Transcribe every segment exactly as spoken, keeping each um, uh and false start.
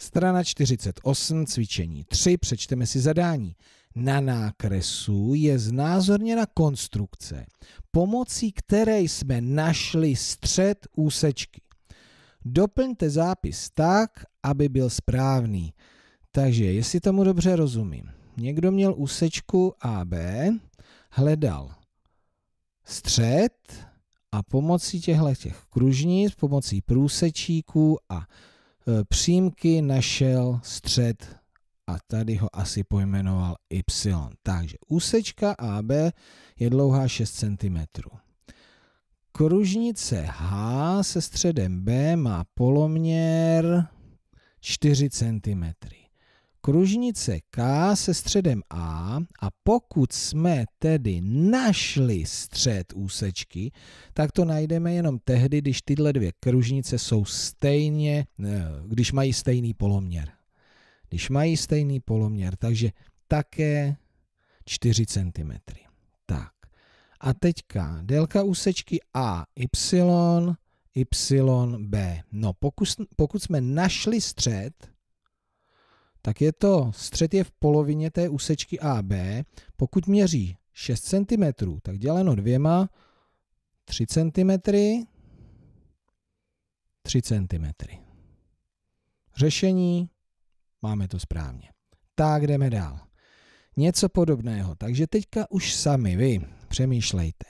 Strana čtyřicet osm, cvičení tři, přečteme si zadání. Na nákresu je znázorněna konstrukce, pomocí které jsme našli střed úsečky. Doplňte zápis tak, aby byl správný. Takže, jestli tomu dobře rozumím, někdo měl úsečku A B, hledal střed a pomocí těchto kružnic, pomocí průsečíků a přímky našel střed a tady ho asi pojmenoval Y. Takže úsečka A B je dlouhá šest centimetrů. Kružnice H se středem B má poloměr čtyři centimetry. Kružnice K se středem A, a pokud jsme tedy našli střed úsečky, tak to najdeme jenom tehdy, když tyhle dvě kružnice jsou stejně, když mají stejný poloměr. Když mají stejný poloměr, takže také čtyři centimetry. Tak. A teďka délka úsečky A, Y, Y, B. No, pokud, pokud jsme našli střed, tak je to, střed je v polovině té úsečky A B. Pokud měří šest centimetrů, tak děleno dvěma, tři centimetry, tři centimetry. Řešení, máme to správně. Tak jdeme dál. Něco podobného, takže teďka už sami vy přemýšlejte.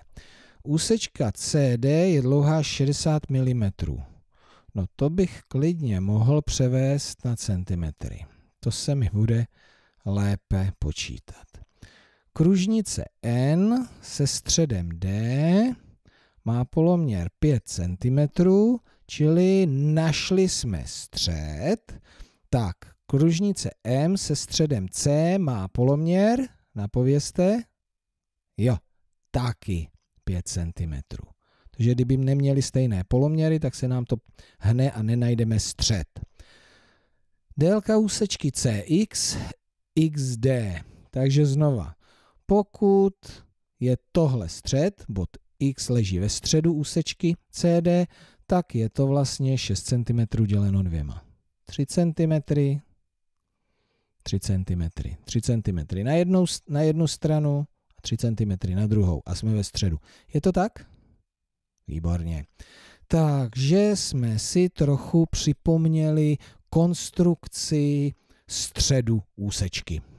Úsečka C D je dlouhá šedesát milimetrů. No to bych klidně mohl převést na centimetry. To se mi bude lépe počítat. Kružnice N se středem D má poloměr pět centimetrů, čili našli jsme střed. Tak, kružnice M se středem C má poloměr, napovězte, jo, taky pět centimetrů. Takže kdyby neměli stejné poloměry, tak se nám to hne a nenajdeme střed. Délka úsečky C X, X D. Takže znova, pokud je tohle střed, bod X leží ve středu úsečky C D, tak je to vlastně šest centimetrů děleno dvěma. tři centimetry, tři centimetry, tři centimetry na jednu, na jednu stranu a tři centimetry na druhou a jsme ve středu. Je to tak? Výborně. Takže jsme si trochu připomněli konstrukci středu úsečky.